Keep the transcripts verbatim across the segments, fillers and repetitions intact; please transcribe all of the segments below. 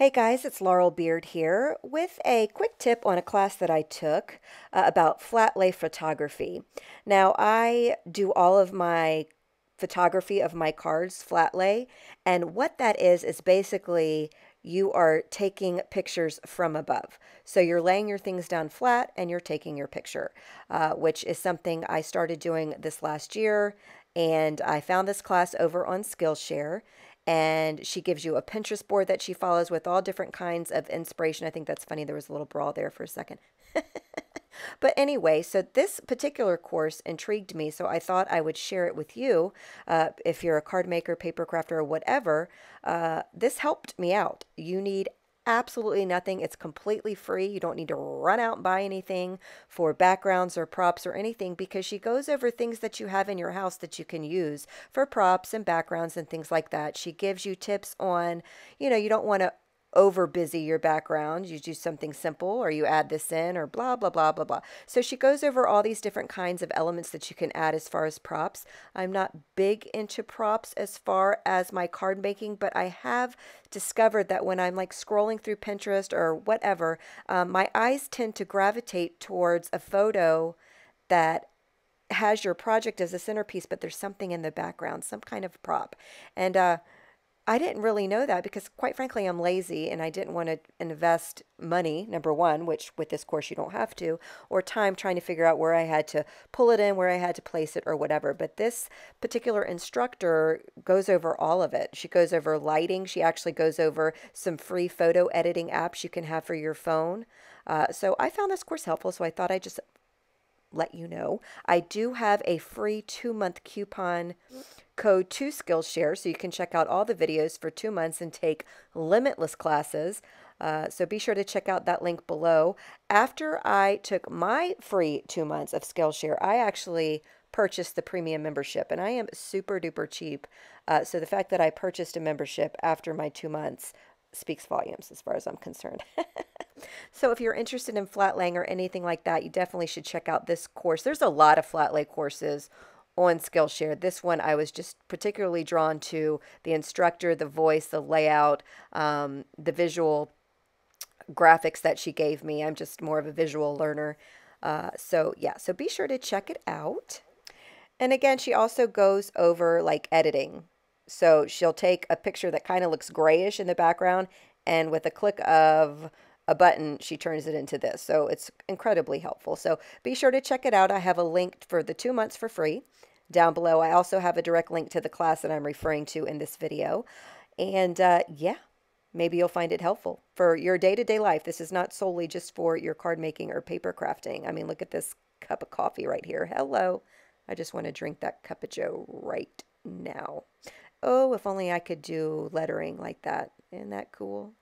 Hey guys, it's Laurel Beard here with a quick tip on a class that I took uh, about flat lay photography. Now I do all of my photography of my cards flat lay, and what that is is basically you are taking pictures from above. So you're laying your things down flat and you're taking your picture, uh, which is something I started doing this last year, and I found this class over on Skillshare. And she gives you a Pinterest board that she follows with all different kinds of inspiration. I think that's funny. There was a little brawl there for a second. But anyway, so this particular course intrigued me, so I thought I would share it with you. Uh, if you're a card maker, paper crafter, or whatever, uh, this helped me out. You need absolutely nothing. It's completely free. You don't need to run out and buy anything for backgrounds or props or anything, because she goes over things that you have in your house that you can use for props and backgrounds and things like that. She gives you tips on, you know, you don't want to over busy your background. You do something simple, or you add this in, or blah, blah, blah, blah, blah. So she goes over all these different kinds of elements that you can add as far as props. I'm not big into props as far as my card making, but I have discovered that when I'm like scrolling through Pinterest or whatever, um, my eyes tend to gravitate towards a photo that has your project as a centerpiece, but there's something in the background, some kind of prop. And, uh, I didn't really know that, because quite frankly, I'm lazy and I didn't want to invest money, number one, which with this course you don't have to, or time trying to figure out where I had to pull it in, where I had to place it or whatever. But this particular instructor goes over all of it. She goes over lighting. She actually goes over some free photo editing apps you can have for your phone. Uh, so I found this course helpful, so I thought I'd just let you know. I do have a free two-month coupon code to Skillshare, so you can check out all the videos for two months and take limitless classes. Uh, so be sure to check out that link below. After I took my free two months of Skillshare, I actually purchased the premium membership, and I am super duper cheap. Uh, so the fact that I purchased a membership after my two months speaks volumes as far as I'm concerned. So if you're interested in flat laying or anything like that, you definitely should check out this course. There's a lot of flat lay courses on Skillshare. This one I was just particularly drawn to: the instructor, the voice, the layout, um, the visual graphics that she gave me. I'm just more of a visual learner. Uh, so yeah, so be sure to check it out. And again, she also goes over like editing. So she'll take a picture that kind of looks grayish in the background, and with a click of a button, she turns it into this. So it's incredibly helpful. So be sure to check it out. I have a link for the two months for free down below. I also have a direct link to the class that I'm referring to in this video. And uh, yeah, maybe you'll find it helpful for your day-to-day life. This is not solely just for your card making or paper crafting. I mean, look at this cup of coffee right here. Hello. I just want to drink that cup of joe right now. Oh, if only I could do lettering like that. Isn't that cool?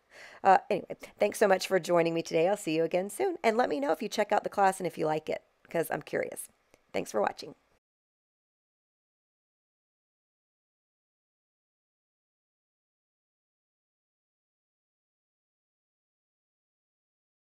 Uh, anyway, thanks so much for joining me today. I'll see you again soon. And let me know if you check out the class and if you like it, because I'm curious. Thanks for watching.